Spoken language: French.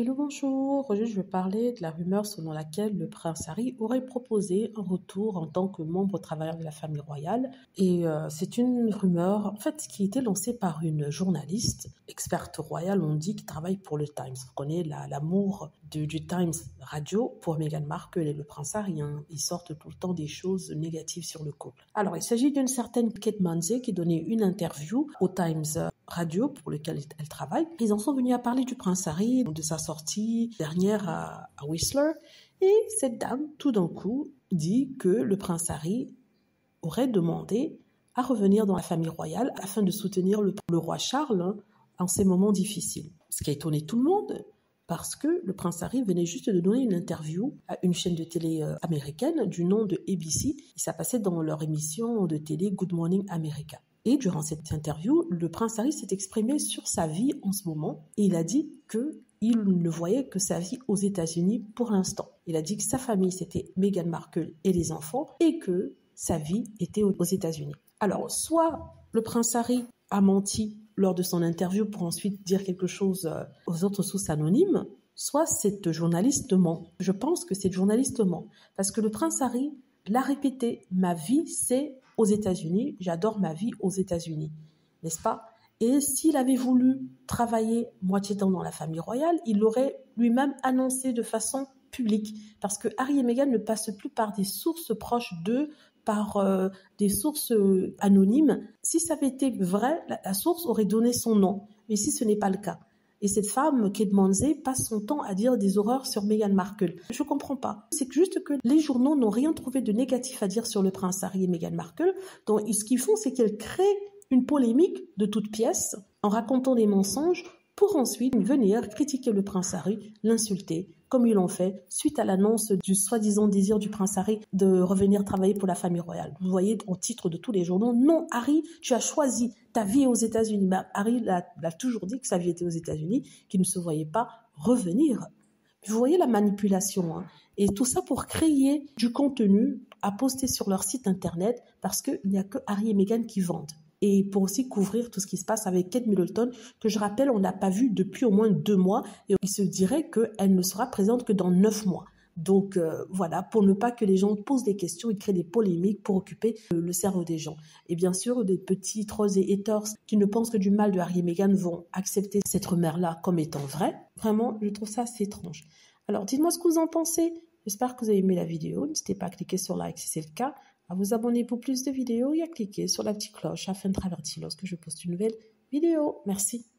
Hello, bonjour. Aujourd'hui, je vais parler de la rumeur selon laquelle le prince Harry aurait proposé un retour en tant que membre travailleur de la famille royale. Et c'est une rumeur, en fait, qui a été lancée par une journaliste, experte royale, on dit, qui travaille pour le Times. Vous connaissez l'amour du Times Radio pour Meghan Markle et le prince Harry. Hein. Ils sortent tout le temps des choses négatives sur le couple. Alors, il s'agit d'une certaine Kate Mansey qui donnait une interview au Times Radio pour lequel elle travaille. Ils en sont venus à parler du prince Harry, de sa sortie dernière à Whistler. Et cette dame, tout d'un coup, dit que le prince Harry aurait demandé à revenir dans la famille royale afin de soutenir le roi Charles en ces moments difficiles. Ce qui a étonné tout le monde, parce que le prince Harry venait juste de donner une interview à une chaîne de télé américaine du nom de ABC. Et ça passait dans leur émission de télé Good Morning America. Et durant cette interview, le prince Harry s'est exprimé sur sa vie en ce moment et il a dit qu'il ne voyait que sa vie aux États-Unis pour l'instant. Il a dit que sa famille, c'était Meghan Markle et les enfants et que sa vie était aux États-Unis. Alors, soit le prince Harry a menti lors de son interview pour ensuite dire quelque chose aux autres sources anonymes, soit cette journaliste ment. Je pense que cette journaliste ment parce que le prince Harry l'a répété, ma vie, c'est aux États-Unis, j'adore ma vie aux États-Unis, n'est-ce pas? Et s'il avait voulu travailler moitié temps dans la famille royale, il l'aurait lui-même annoncé de façon publique, parce que Harry et Meghan ne passent plus par des sources proches d'eux, par des sources anonymes. Si ça avait été vrai, la source aurait donné son nom, mais si ce n'est pas le cas. Et cette femme, Kate Mansey, passe son temps à dire des horreurs sur Meghan Markle. Je ne comprends pas. C'est juste que les journaux n'ont rien trouvé de négatif à dire sur le prince Harry et Meghan Markle. Donc, ce qu'ils font, c'est qu'elles créent une polémique de toutes pièces en racontant des mensonges pour ensuite venir critiquer le prince Harry, l'insulter, comme ils l'ont fait suite à l'annonce du soi-disant désir du prince Harry de revenir travailler pour la famille royale. Vous voyez au titre de tous les journaux, non Harry, tu as choisi ta vie aux États-Unis. Bah, Harry l'a toujours dit que sa vie était aux États-Unis, qu'il ne se voyait pas revenir. Vous voyez la manipulation, hein, et tout ça pour créer du contenu à poster sur leur site internet parce qu'il n'y a que Harry et Meghan qui vendent. Et pour aussi couvrir tout ce qui se passe avec Kate Middleton, que je rappelle, on n'a pas vu depuis au moins 2 mois, et il se dirait qu'elle ne sera présente que dans 9 mois. Donc voilà, pour ne pas que les gens posent des questions et créent des polémiques pour occuper le cerveau des gens. Et bien sûr, des petits trolls et haters qui ne pensent que du mal de Harry et Meghan vont accepter cette rumeur-là comme étant vraie. Vraiment, je trouve ça assez étrange. Alors dites-moi ce que vous en pensez. J'espère que vous avez aimé la vidéo. N'hésitez pas à cliquer sur like si c'est le cas, à vous abonner pour plus de vidéos et à cliquer sur la petite cloche afin de être averti lorsque je poste une nouvelle vidéo. Merci.